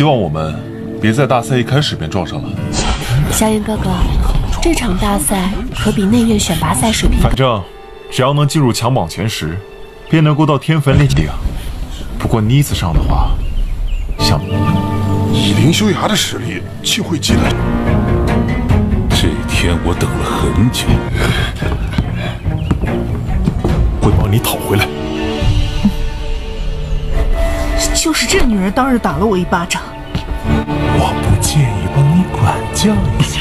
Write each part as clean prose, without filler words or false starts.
希望我们别在大赛一开始便撞上了。萧炎哥哥，这场大赛可比内院选拔赛水平。反正只要能进入强榜前10，便能够到天坟里顶。不过妮子上的话，想以灵修崖的实力，竟会进来。这一天我等了很久，会帮你讨回来。 就是这女人当日打了我一巴掌，我不介意帮你管教一下。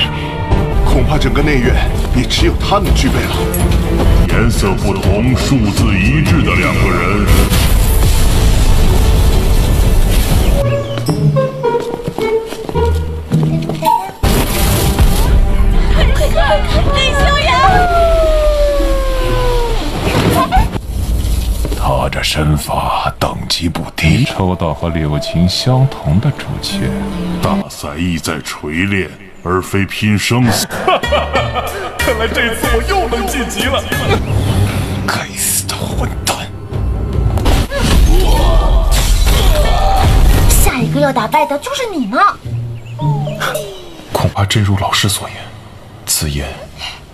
恐怕整个内院也只有他能具备了。颜色不同、数字一致的两个人。快看，林修阳！他这身法。 级不低，抽到和柳琴相同的竹签。大赛意在锤炼，而非拼生死。看来这次我又能晋级了。该死的混蛋！下一个要打败的就是你呢。恐怕真如老师所言，此言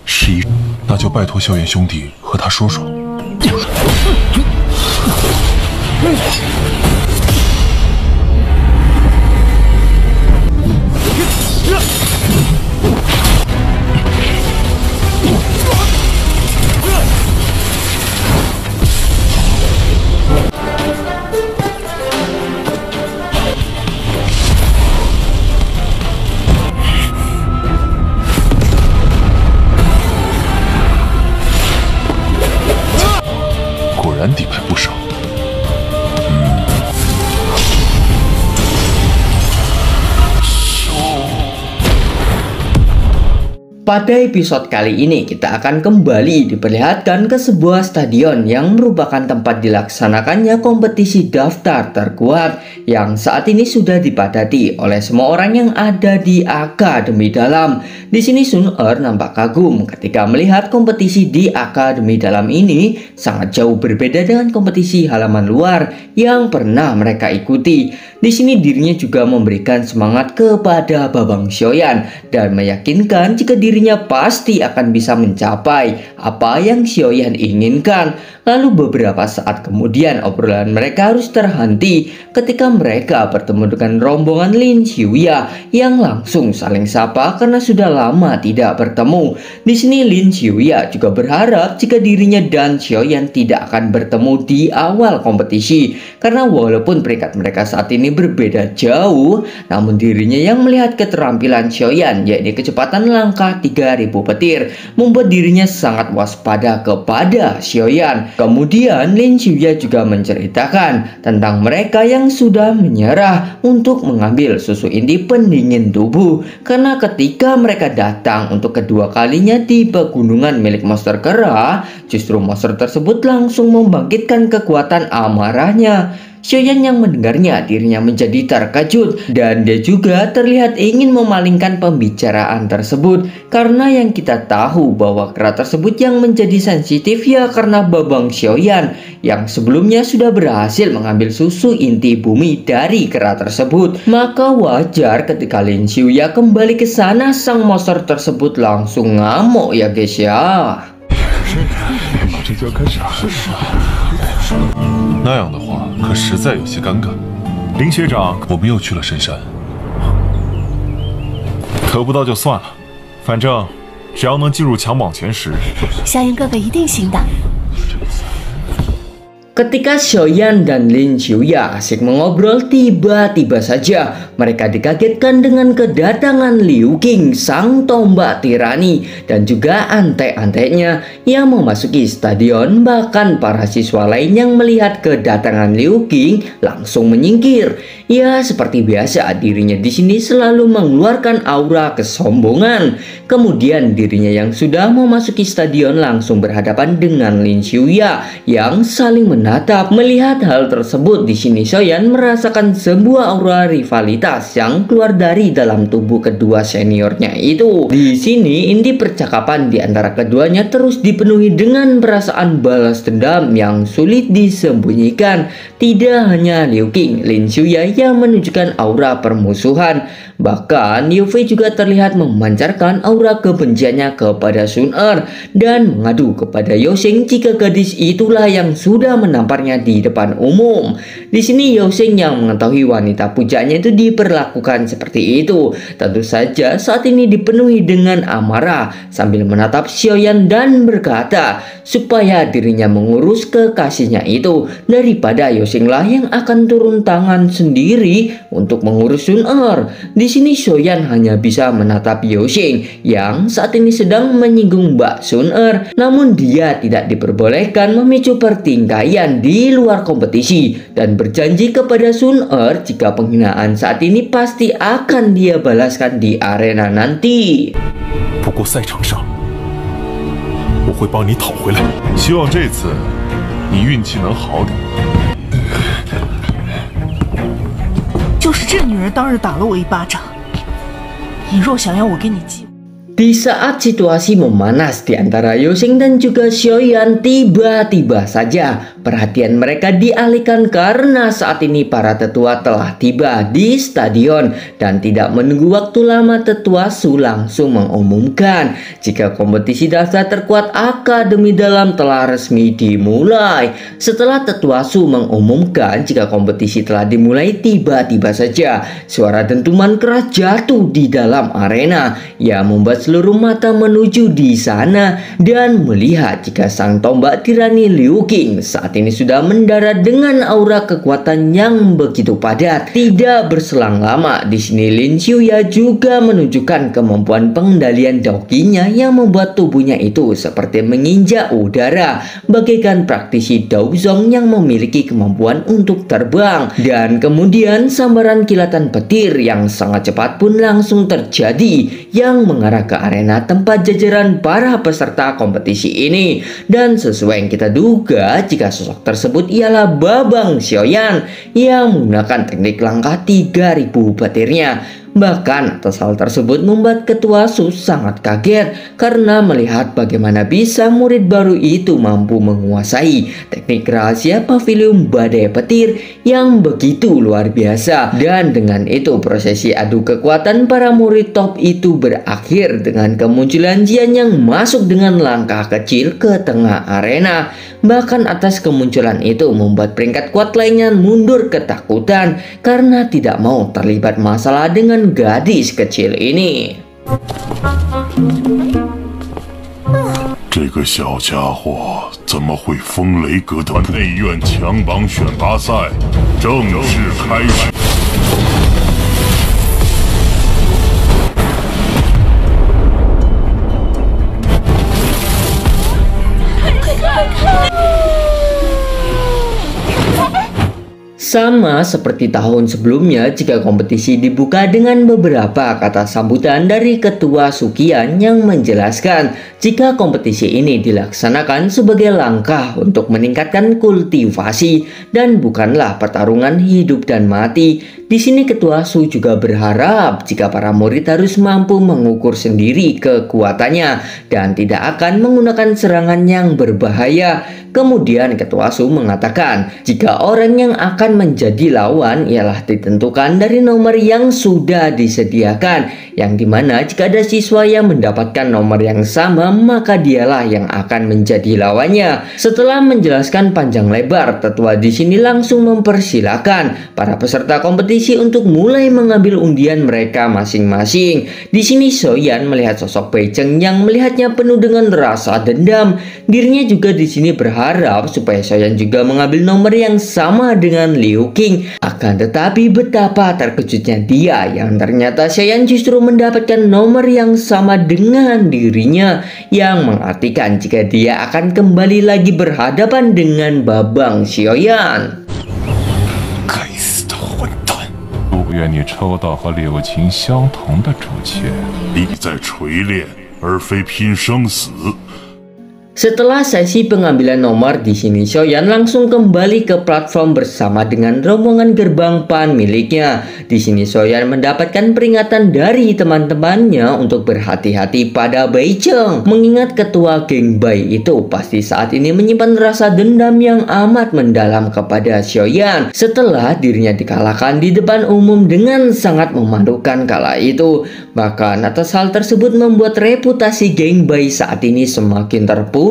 是一……那就拜托萧炎兄弟和他说说。果然底牌不少。 Pada episode kali ini kita akan kembali diperlihatkan ke sebuah stadion yang merupakan tempat dilaksanakannya kompetisi daftar terkuat yang saat ini sudah dipadati oleh semua orang yang ada di Akademi Dalam. Di sini Sun Er nampak kagum ketika melihat kompetisi di Akademi Dalam ini sangat jauh berbeda dengan kompetisi halaman luar yang pernah mereka ikuti. Di sini dirinya juga memberikan semangat kepada Babang Xiaoyan dan meyakinkan jika dirinya pasti akan bisa mencapai apa yang Xiaoyan inginkan. Lalu beberapa saat kemudian obrolan mereka harus terhenti ketika mereka bertemu dengan rombongan Lin Xiuya yang langsung saling sapa karena sudah lama tidak bertemu. Di sini Lin Xiuya juga berharap jika dirinya dan Xiaoyan tidak akan bertemu di awal kompetisi karena walaupun peringkat mereka saat ini berbeda jauh, namun dirinya yang melihat keterampilan Xiaoyan yakni kecepatan langkah 3000 petir membuat dirinya sangat waspada kepada Xiaoyan. Kemudian Lin Xiuya juga menceritakan tentang mereka yang sudah menyerah untuk mengambil susu inti pendingin tubuh karena ketika mereka datang untuk kedua kalinya di pegunungan milik monster kera, justru monster tersebut langsung membangkitkan kekuatan amarahnya. Xiaoyan yang mendengarnya dirinya menjadi terkejut dan dia juga terlihat ingin memalingkan pembicaraan tersebut karena yang kita tahu bahwa kera tersebut yang menjadi sensitif ya karena Babang Xiaoyan yang sebelumnya sudah berhasil mengambil susu inti bumi dari kera tersebut. Maka wajar ketika Lin Xiuya kembali ke sana sang monster tersebut langsung ngamuk ya guys ya. 那样的话，可实在有些尴尬。林学长，我们又去了深山，得不到就算了，反正只要能进入强榜前10，萧炎哥哥一定行的。 Ketika Xiaoyan dan Lin Xiuya asik mengobrol, tiba-tiba saja mereka dikagetkan dengan kedatangan Liu Qing, sang tombak tirani, dan juga antek-anteknya yang memasuki stadion. Bahkan para siswa lain yang melihat kedatangan Liu Qing langsung menyingkir. Ya, seperti biasa dirinya di sini selalu mengeluarkan aura kesombongan. Kemudian dirinya yang sudah memasuki stadion langsung berhadapan dengan Lin Xiuya yang saling menangis. menatap. Melihat hal tersebut, di sini Soyeon merasakan sebuah aura rivalitas yang keluar dari dalam tubuh kedua seniornya itu. Di sini inti percakapan di antara keduanya terus dipenuhi dengan perasaan balas dendam yang sulit disembunyikan. Tidak hanya Liu King, Lin Xiuya yang menunjukkan aura permusuhan, bahkan Liu Fei juga terlihat memancarkan aura kebenciannya kepada Sun Er dan mengadu kepada Yosheng jika gadis itulah yang sudah menamparnya di depan umum. Di sini Yosheng yang mengetahui wanita pujaannya itu diperlakukan seperti itu, tentu saja saat ini dipenuhi dengan amarah sambil menatap Soyeon dan berkata supaya dirinya mengurus kekasihnya itu daripada Yosheng lah yang akan turun tangan sendiri untuk mengurus Sun Er. Di sini Soyeon hanya bisa menatap Yosheng yang saat ini sedang menyinggung Mbak Sun Er, namun dia tidak diperbolehkan memicu pertingkaian di luar kompetisi dan berjanji kepada Sun Er jika penghinaan saat ini pasti akan dia balaskan di arena nanti. Di saat situasi memanas di antara Yosheng dan juga Soyeon, tiba-tiba saja perhatian mereka dialihkan karena saat ini para tetua telah tiba di stadion dan tidak menunggu waktu lama tetua Su langsung mengumumkan jika kompetisi dasar terkuat Akademi Dalam telah resmi dimulai. Setelah tetua Su mengumumkan jika kompetisi telah dimulai, tiba-tiba saja suara dentuman keras jatuh di dalam arena yang membuat seluruh mata menuju di sana dan melihat jika sang tombak tirani Liu King saat ini sudah mendarat dengan aura kekuatan yang begitu padat. Tidak berselang lama, di sini Lin Xiuya juga menunjukkan kemampuan pengendalian Daokinya yang membuat tubuhnya itu seperti menginjak udara, bagaikan praktisi Daozong yang memiliki kemampuan untuk terbang. Dan kemudian sambaran kilatan petir yang sangat cepat pun langsung terjadi yang mengarah ke arena tempat jajaran para peserta kompetisi ini. Dan sesuai yang kita duga, jika sosok tersebut ialah Babang Soyeon yang menggunakan teknik langkah 3000 petirnya. Bahkan atas hal tersebut membuat ketua Su sangat kaget karena melihat bagaimana bisa murid baru itu mampu menguasai teknik rahasia pavilium badai petir yang begitu luar biasa. Dan dengan itu prosesi adu kekuatan para murid top itu berakhir dengan kemunculan Jian yang masuk dengan langkah kecil ke tengah arena. Bahkan atas kemunculan itu membuat peringkat kuat lainnya mundur ketakutan karena tidak mau terlibat masalah dengan gadis kecil ini. Sama seperti tahun sebelumnya, jika kompetisi dibuka dengan beberapa kata sambutan dari ketua Sukian yang menjelaskan jika kompetisi ini dilaksanakan sebagai langkah untuk meningkatkan kultivasi dan bukanlah pertarungan hidup dan mati. Di sini ketua Su juga berharap jika para murid harus mampu mengukur sendiri kekuatannya dan tidak akan menggunakan serangan yang berbahaya. Kemudian ketua Su mengatakan jika orang yang akan menjadi lawan ialah ditentukan dari nomor yang sudah disediakan, yang dimana jika ada siswa yang mendapatkan nomor yang sama maka dialah yang akan menjadi lawannya. Setelah menjelaskan panjang lebar, tetua di sini langsung mempersilahkan para peserta kompetisi untuk mulai mengambil undian mereka masing-masing. Di sini Soyeon melihat sosok Pei Cheng yang melihatnya penuh dengan rasa dendam. Dirinya juga di sini berharap supaya Soyeon juga mengambil nomor yang sama dengan Liu King. Akan tetapi betapa terkejutnya dia yang ternyata Soyeon justru mendapatkan nomor yang sama dengan dirinya, yang mengartikan jika dia akan kembali lagi berhadapan dengan Babang Soyeon. 愿你抽到和柳晴相同的竹签，你在锤炼而非拼生死。Setelah sesi pengambilan nomor di sini, Soyan langsung kembali ke platform bersama dengan rombongan gerbang PAN miliknya. Di sini Soyan mendapatkan peringatan dari teman-temannya untuk berhati-hati pada Bai Cheng, mengingat ketua geng Bai itu pasti saat ini menyimpan rasa dendam yang amat mendalam kepada Soyan setelah dirinya dikalahkan di depan umum dengan sangat memalukan kala itu. Bahkan atas hal tersebut membuat reputasi geng Bai saat ini semakin terpuruk.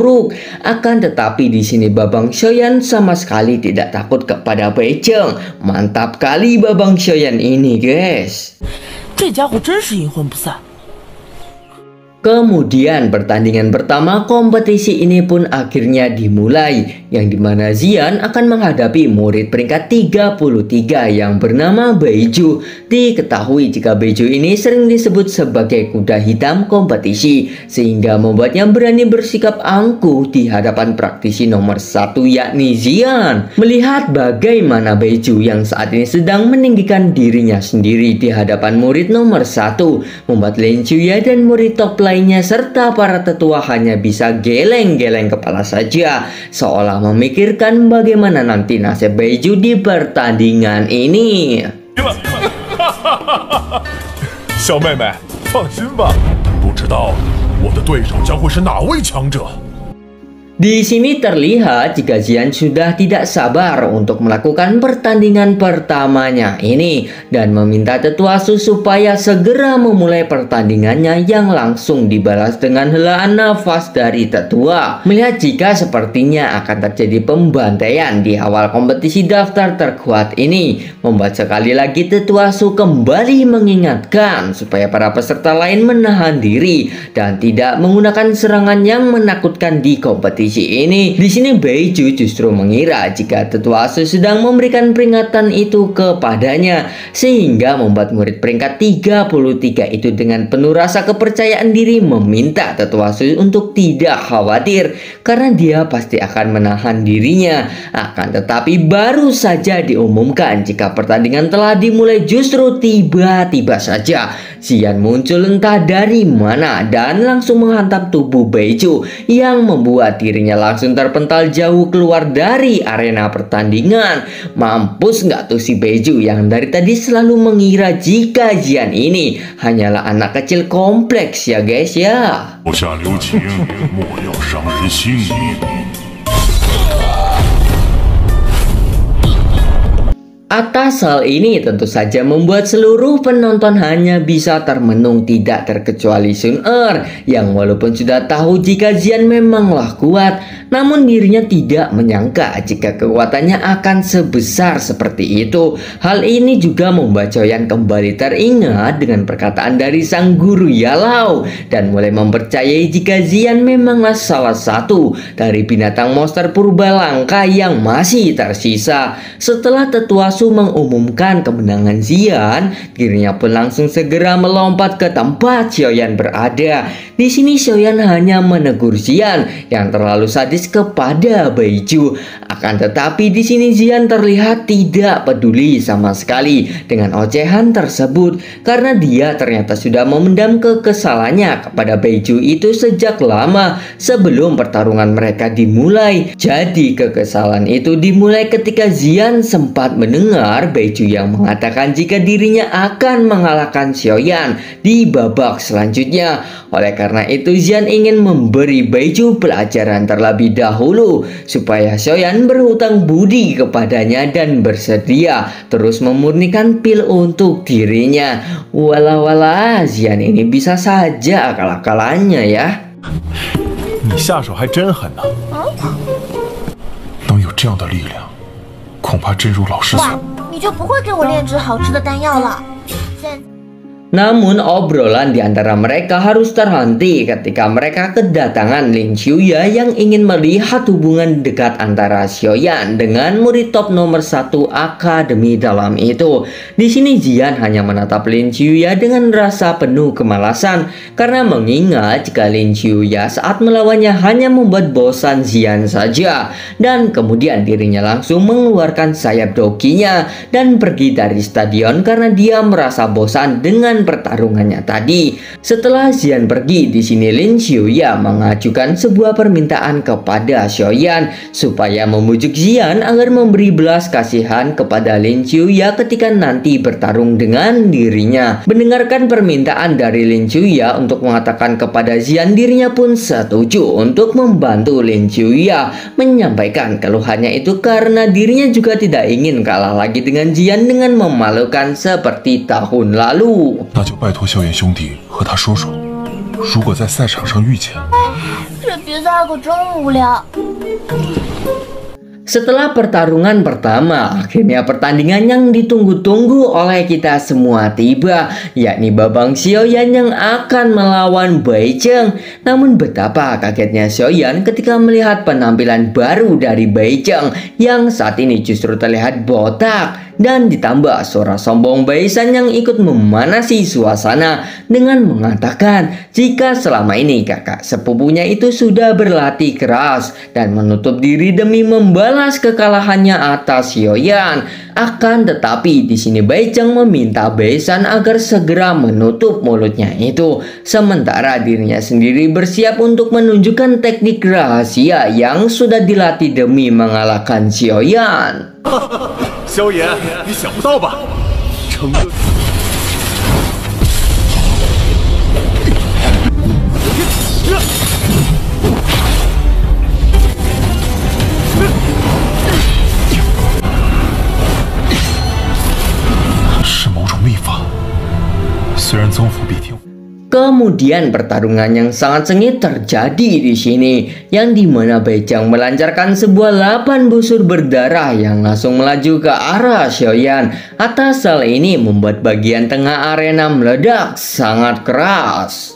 Akan tetapi di sini Babang Soyan sama sekali tidak takut kepada Bai Cheng. Mantap kali Babang Soyan ini, guys. Kemudian pertandingan pertama kompetisi ini pun akhirnya dimulai, yang dimana Zian akan menghadapi murid peringkat 33 yang bernama Bai Ju. Diketahui jika Bai Ju ini sering disebut sebagai kuda hitam kompetisi, sehingga membuatnya berani bersikap angkuh di hadapan praktisi nomor 1 yakni Zian. Melihat bagaimana Bai Ju yang saat ini sedang meninggikan dirinya sendiri di hadapan murid nomor 1, membuat Lin Chuya dan murid top lain serta para tetua hanya bisa geleng-geleng kepala saja, seolah memikirkan bagaimana nanti nasib Bai Ju di pertandingan ini. Di sini terlihat jika Zian sudah tidak sabar untuk melakukan pertandingan pertamanya ini dan meminta tetua Su supaya segera memulai pertandingannya, yang langsung dibalas dengan helaan nafas dari tetua. Melihat jika sepertinya akan terjadi pembantaian di awal kompetisi daftar terkuat ini, membuat sekali lagi tetua Su kembali mengingatkan supaya para peserta lain menahan diri dan tidak menggunakan serangan yang menakutkan di kompetisi ini. Di sini Bai Ju justru mengira jika tetua Su sedang memberikan peringatan itu kepadanya, sehingga membuat murid peringkat 33 itu dengan penuh rasa kepercayaan diri meminta tetua Su untuk tidak khawatir karena dia pasti akan menahan dirinya. Akan tetapi baru saja diumumkan jika pertandingan telah dimulai, justru tiba-tiba saja Zian muncul entah dari mana dan langsung menghantam tubuh Bai Ju yang membuat dirinya langsung terpental jauh keluar dari arena pertandingan. Mampus nggak tuh si Bai Ju yang dari tadi selalu mengira jika Zian ini hanyalah anak kecil kompleks ya guys ya. Atas hal ini tentu saja membuat seluruh penonton hanya bisa termenung tidak terkecuali Sun Er, yang walaupun sudah tahu jika Zian memanglah kuat, namun dirinya tidak menyangka jika kekuatannya akan sebesar seperti itu. Hal ini juga membuat Soyan kembali teringat dengan perkataan dari sang guru Yalau dan mulai mempercayai jika Zian memanglah salah satu dari binatang monster purba langka yang masih tersisa. Setelah tetua Su mengumumkan kemenangan Zian, dirinya pun langsung segera melompat ke tempat Soyan berada. Di sini Soyan hanya menegur Zian yang terlalu sadis kepada Bai Ju. Akan tetapi di sini Zian terlihat tidak peduli sama sekali dengan ocehan tersebut, karena dia ternyata sudah memendam kekesalannya kepada Bai Ju itu sejak lama sebelum pertarungan mereka dimulai. Jadi kekesalan itu dimulai ketika Zian sempat mendengar Bai Ju yang mengatakan jika dirinya akan mengalahkan Soyan di babak selanjutnya. Oleh karena itu Zian ingin memberi Bai Ju pelajaran terlebih dahulu supaya Soyan berhutang budi kepadanya dan bersedia terus memurnikan pil untuk dirinya. Walah-walah, Zian ini bisa saja akal-akalannya ya. Namun obrolan di antara mereka harus terhenti ketika mereka kedatangan Lin Chuya yang ingin melihat hubungan dekat antara Soyan dengan murid top nomor 1 akademi dalam itu. Di sini Zian hanya menatap Lin Chuya dengan rasa penuh kemalasan karena mengingat jika Lin Chuya saat melawannya hanya membuat bosan Zian saja, dan kemudian dirinya langsung mengeluarkan sayap dokinya dan pergi dari stadion karena dia merasa bosan dengan pertarungannya tadi. Setelah Xian pergi, di sini Lin Xiuya mengajukan sebuah permintaan kepada Xiaoyan supaya membujuk Xian agar memberi belas kasihan kepada Lin Xiuya ketika nanti bertarung dengan dirinya. Mendengarkan permintaan dari Lin Xiuya untuk mengatakan kepada Xian, dirinya pun setuju untuk membantu Lin Xiuya menyampaikan keluhannya itu karena dirinya juga tidak ingin kalah lagi dengan Xian dengan memalukan seperti tahun lalu. Setelah pertarungan pertama, akhirnya pertandingan yang ditunggu-tunggu oleh kita semua tiba, yakni Babang Xiaoyan yang akan melawan Bai Cheng. Namun betapa kagetnya Xiaoyan ketika melihat penampilan baru dari Bai Cheng yang saat ini justru terlihat botak, dan ditambah suara sombong Bai San yang ikut memanasi suasana dengan mengatakan jika selama ini kakak sepupunya itu sudah berlatih keras dan menutup diri demi membalas kekalahannya atas Xiaoyan. Akan tetapi di sini Bai Cheng meminta Bai San agar segera menutup mulutnya itu, sementara dirinya sendiri bersiap untuk menunjukkan teknik rahasia yang sudah dilatih demi mengalahkan Xiaoyan. Kemudian pertarungan yang sangat sengit terjadi di sini, yang dimana Bai Cheng melancarkan sebuah 8 busur berdarah yang langsung melaju ke arah Xiaoyan. Atas hal ini membuat bagian tengah arena meledak sangat keras.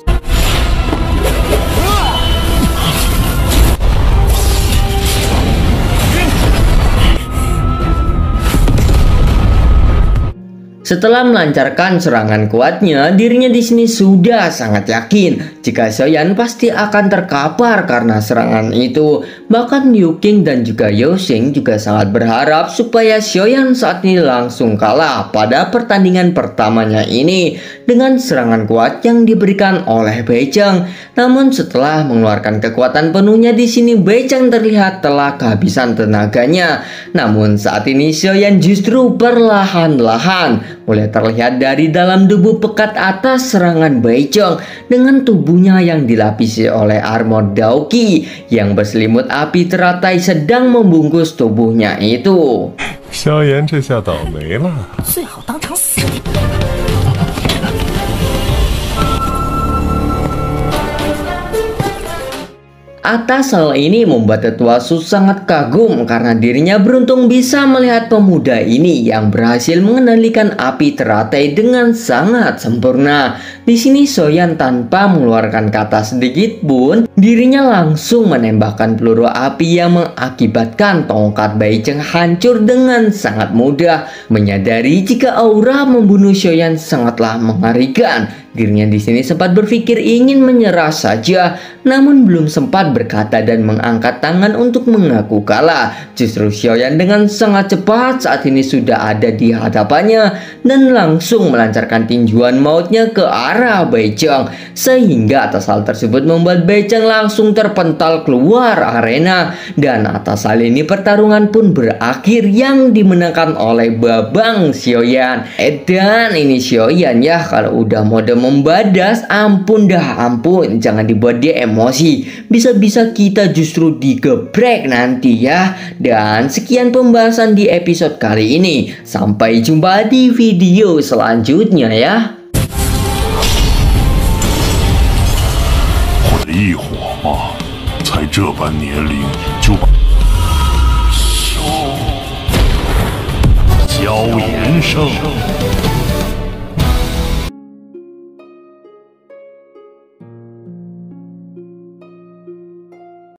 Setelah melancarkan serangan kuatnya, dirinya di sini sudah sangat yakin jika Xiaoyan pasti akan terkapar karena serangan itu. Bahkan Liu Qing dan juga You Xing juga sangat berharap supaya Xiaoyan saat ini langsung kalah pada pertandingan pertamanya ini dengan serangan kuat yang diberikan oleh Bai Cheng. Namun setelah mengeluarkan kekuatan penuhnya di sini, Bai Cheng terlihat telah kehabisan tenaganya. Namun saat ini Xiaoyan justru perlahan-lahan mulai terlihat dari dalam debu pekat atas serangan Bai Cheng dengan tubuhnya yang dilapisi oleh armor Daoqi yang berselimut api teratai sedang membungkus tubuhnya itu. Xiaoyan ini sudah mati. Atas hal ini membuat tetua Su sangat kagum karena dirinya beruntung bisa melihat pemuda ini yang berhasil mengendalikan api teratai dengan sangat sempurna. Di sini Xiaoyan tanpa mengeluarkan kata sedikit pun, dirinya langsung menembakkan peluru api yang mengakibatkan tongkat Bai Cheng hancur dengan sangat mudah. Menyadari jika aura membunuh Xiaoyan sangatlah mengerikan, dirinya di sini sempat berpikir ingin menyerah saja, namun belum sempat berkata dan mengangkat tangan untuk mengaku kalah. Justru Xiaoyan dengan sangat cepat saat ini sudah ada di hadapannya dan langsung melancarkan tinjuan mautnya ke arah Bai Cheng, sehingga atas hal tersebut membuat Bai Cheng langsung terpental keluar arena. Dan atas hal ini pertarungan pun berakhir yang dimenangkan oleh Babang Xiaoyan. Dan ini Xiaoyan ya, kalau udah mode membadas, ampun dah ampun, jangan dibuat dia emosi, bisa-bisa kita justru digeprek nanti ya. Dan sekian pembahasan di episode kali ini, sampai jumpa di video selanjutnya ya.